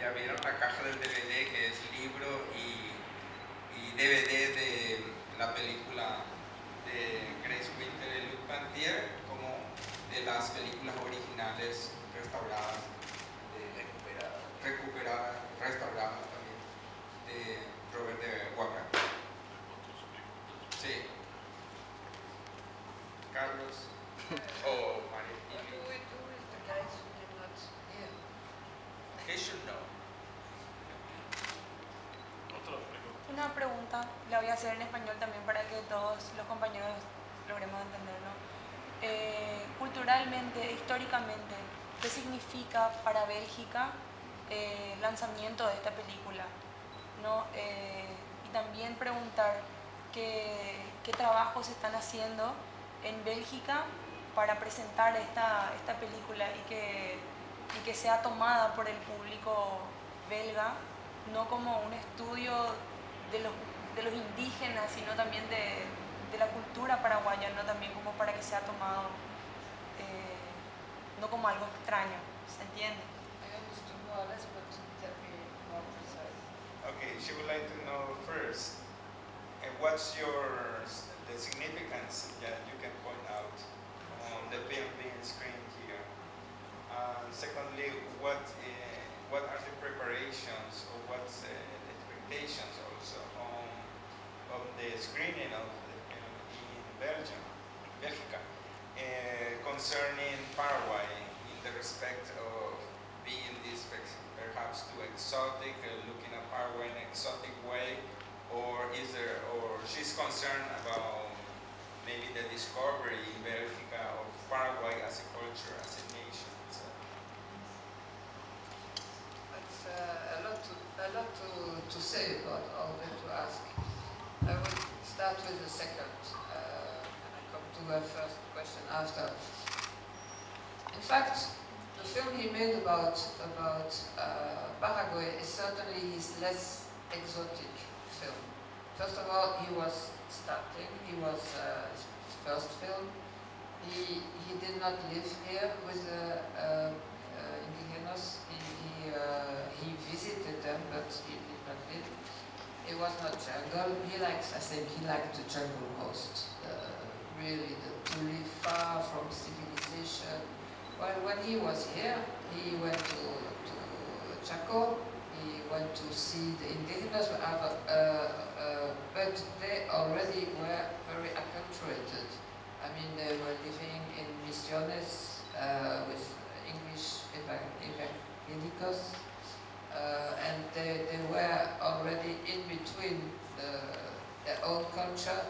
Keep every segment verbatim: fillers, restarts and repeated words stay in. ya vieron la caja del D V D, que es libro y, y D V D de la película de Grace Winter y Luc Bantier, como de las películas originales restauradas, eh, recuperadas, recuperadas, restauradas también, de Robert de Wacka. Sí. Carlos. Oh, Mario. What do we do with the guys who did not hear? They should know. Una pregunta, la voy a hacer en español también para que todos los compañeros logremos entenderlo. Eh, culturalmente, históricamente, ¿qué significa para Bélgica eh, el lanzamiento de esta película? ¿No? Eh, y también preguntar qué, qué trabajos están haciendo en Bélgica para presentar esta, esta película y que, y que sea tomada por el público belga, no como un estudio de los, de los indígenas, sino también de, de la cultura paraguaya, no también como para que sea tomado, eh, no como algo extraño, ¿se entiende? Okay, she would like to know first, and what's your the significance that you can point out on the film being screened here? And secondly, what uh, what are the preparations or what's uh, the expectations also on of the screening of the film in Belgium, Belgica, uh, concerning Paraguay in the respect of being this perhaps too exotic, uh, looking at Paraguay in an exotic way. Or is there, or she's concerned about maybe the discovery in Bélgica of Paraguay as a culture, as a nation. So. That's uh, a lot, to, a lot to, to say about all that to ask. I will start with the second, uh, and I come to her first question after. In fact, the film he made about about uh, Paraguay is certainly his less exotic film. First of all, he was starting, he was uh, his first film, he, he did not live here with the uh, uh, indigenous, he, he, uh, he visited them, but he did not live. It was not jungle, he likes, I think he liked the jungle most, uh, really, the, to live far from civilization. Well, when he was here, he went to, to Chaco, he went to see the indigenous, uh, uh, uh, but they already were very acculturated. I mean, they were living in misiones uh, with English evangelicals, uh, and they, they were already in between the, their own culture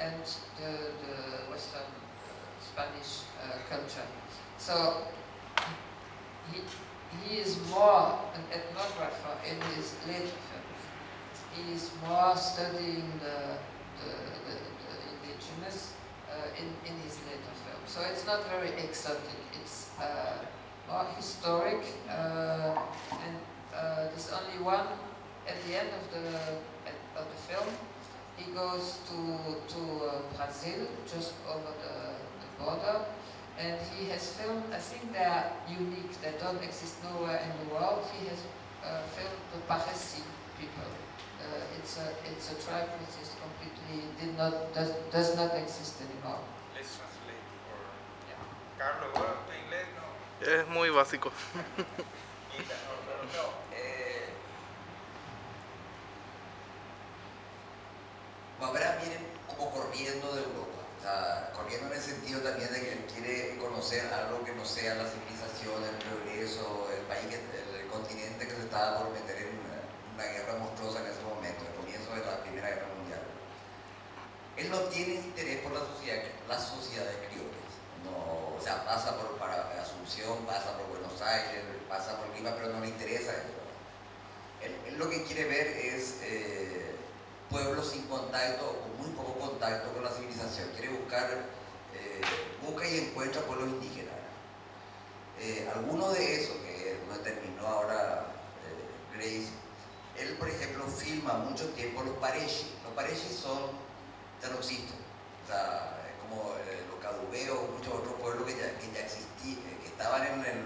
and the, the Western uh, Spanish uh, culture. So, he, He is more an ethnographer in his later films. He is more studying the, the, the, the indigenous uh, in, in his later films. So it's not very exotic, it's uh, more historic. Uh, and uh, there's only one, at the end of the, of the film, he goes to, to uh, Brazil, just over the, the border. And he has filmed, I think they are unique, they don't exist nowhere in the world. He has uh, filmed the Parecis people. Uh, it's, a, it's a tribe which is completely, did not, does, does not exist anymore. Let's translate for yeah. Carlos, ¿hablas inglés? No. Es muy básico. no, no, no. Eh, Mamá viene como corriendo de Europa. Uh, corriendo en el sentido también de que él quiere conocer algo que no sea la civilización, el progreso, el país, que, el, el continente que se estaba por meter en una, una guerra monstruosa en ese momento, el comienzo de la Primera Guerra Mundial. Él no tiene interés por la sociedad, las sociedades criollas. No, o sea, pasa por para Asunción, pasa por Buenos Aires, pasa por Lima, pero no le interesa eso. Él, él lo que quiere ver es eh, pueblos sin contacto o con muy poco contacto con la civilización. Quiere buscar, eh, busca y encuentra pueblos indígenas. Eh, alguno de esos que no terminó ahora eh, Grace, él por ejemplo filma mucho tiempo los Parecis. Los Parecis son terroristas, o sea, como eh, los Caduveos, muchos otros pueblos que ya, que ya existían, que estaban en, el,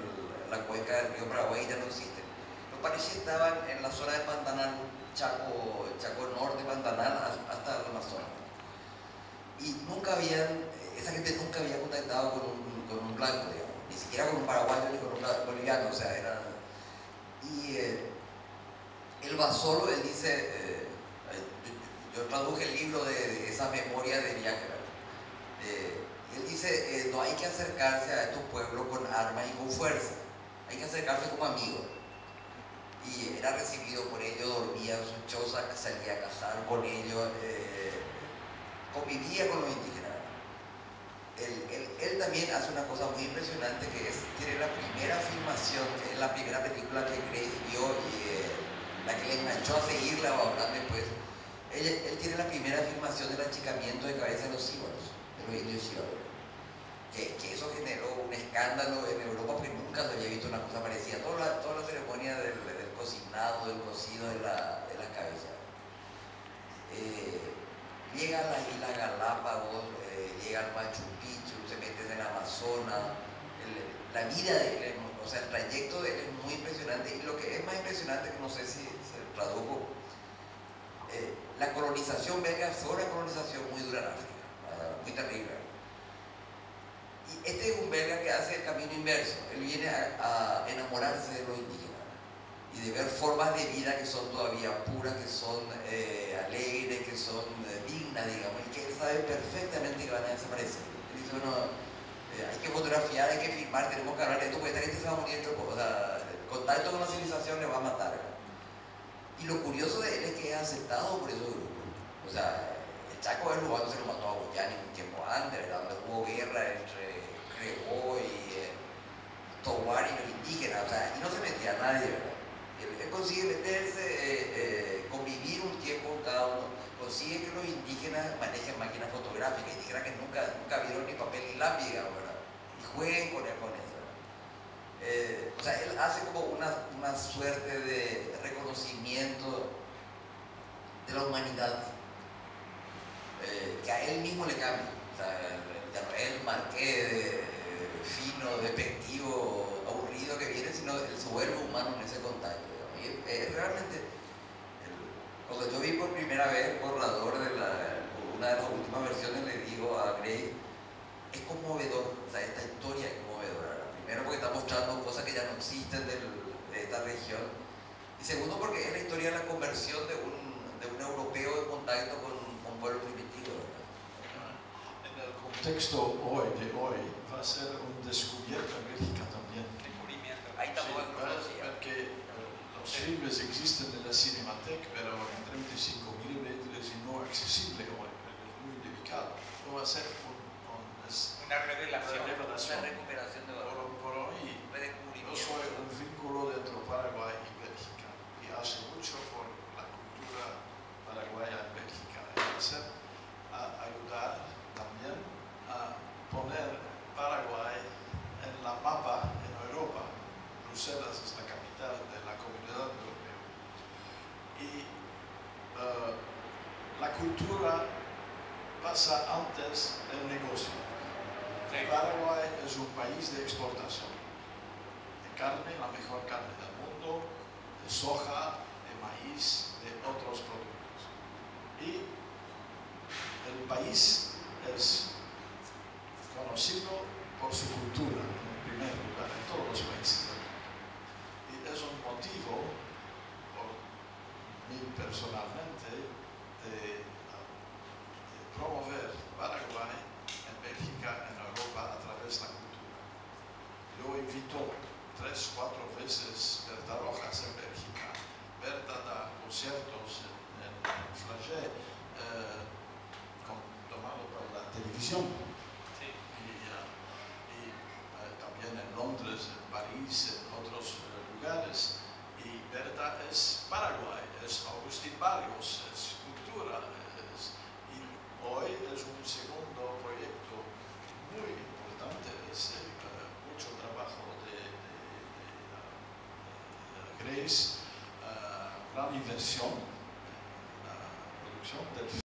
en la cuenca del río Paraguay y ya no existen. Los Parecis estaban en la zona de Pantanal, Chaco, Chaco Norte, Pantanal, hasta el Amazonas. Y nunca habían, esa gente nunca había contactado con un, con un blanco, digamos, ni siquiera con un paraguayo ni con un boliviano, o sea, era... Y eh, él va solo, él dice, eh, yo, yo traduje el libro de, de esa memoria de viaje, eh, él dice, eh, no hay que acercarse a estos pueblos con armas y con fuerza, hay que acercarse como amigos. Y era recibido por ellos, dormía en sus chozas, salía a cazar con ellos, eh, convivía con los indígenas. Él, él, él también hace una cosa muy impresionante, que es, tiene la primera filmación, que es la primera película que Grace vio y eh, la que le enganchó a seguirla o a hablar después. Él, él tiene la primera filmación del achicamiento de cabeza de los íbanos, de los indios íbanos. Que, que eso generó un escándalo en Europa porque nunca se había visto una cosa parecida. Toda la, toda la ceremonia del, del cocinado, del cocido de la, de la cabeza. Eh, Llega a las Islas Galápagos, eh, llega al Machu Picchu, se mete en el Amazonas. El, la vida de él, o sea, el trayecto de él es muy impresionante. Y lo que es más impresionante, que no sé si se tradujo, eh, la colonización belga fue una colonización muy dura en África, ¿verdad? Muy terrible. Y este es un belga que hace el camino inverso. Él viene a, a enamorarse de los indígenas y de ver formas de vida que son todavía puras, que son eh, alegres, que son eh, dignas, digamos, y que él sabe perfectamente que van a desaparecer. Él dice, bueno, eh, hay que fotografiar, hay que filmar, tenemos que hablar de esto, porque esta gente se va a morir, o sea, el contacto con la civilización le va a matar. Y lo curioso de él es que es aceptado por esos grupos. O sea, el Chaco es lugar donde se lo mató a Goyani un tiempo antes, ¿verdad? Donde hubo guerra entre Creó y eh, Tobar y los indígenas, o sea, aquí no se metía a nadie, ¿verdad? Él consigue meterse, eh, eh, convivir un tiempo con cada uno, consigue que los indígenas manejen máquinas fotográficas, indígenas que nunca, nunca vieron ni papel ni lápiz, ¿verdad? Y jueguen con él, con eso. Eh, o sea, él hace como una, una suerte de reconocimiento de la humanidad, eh, que a él mismo le cambia. O sea, el, el, el marqués de, fino, despectivo, aburrido que viene, sino el suelo humano en ese contacto. Y es, es realmente, el, cuando yo vi por primera vez el borrador de la, una de las últimas versiones, le digo a Grace, es conmovedor, o sea, esta historia es conmovedora. Primero porque está mostrando cosas que ya no existen del, de esta región, y segundo porque es la historia de la conversión de un, de un europeo en contacto con, con pueblos primitivos. En el contexto hoy de hoy va a ser un descubierto en Bélgica también. Ahí está, sí, el porque los filmes existen en la Cinematec, pero en treinta y cinco milímetros y no accesible hoy, es muy delicado. No va a ser un, un, es una revelación, una revelación, una recuperación de valor. Por, por hoy, yo soy un vínculo entre Paraguay y Bélgica, y hace mucho por la cultura paraguaya en Bélgica, va a ser a ayudar también a poner Paraguay en la mapa en Europa. Bruselas es la capital de la comunidad europea. Y uh, la cultura pasa antes del negocio. Sí. Paraguay es un país de exportación de carne, la mejor carne del mundo, de soja, de maíz, de otros productos. Y el país es conocido por su cultura, en primer lugar, en todos los países. Y es un motivo, por mí personalmente, de, de promover Paraguay en Bélgica, en Europa, a través de la cultura. Yo invito tres, cuatro veces Berta Rojas en Bélgica. Berta da conciertos en, en, en Flagey, eh, tomado por la televisión. En Londres, en París, en otros lugares, y Berta es Paraguay, es Agustín Barrios, es cultura, es, y hoy es un segundo proyecto muy importante, es eh, mucho trabajo de, de, de, de Grace, uh, gran inversión en la producción del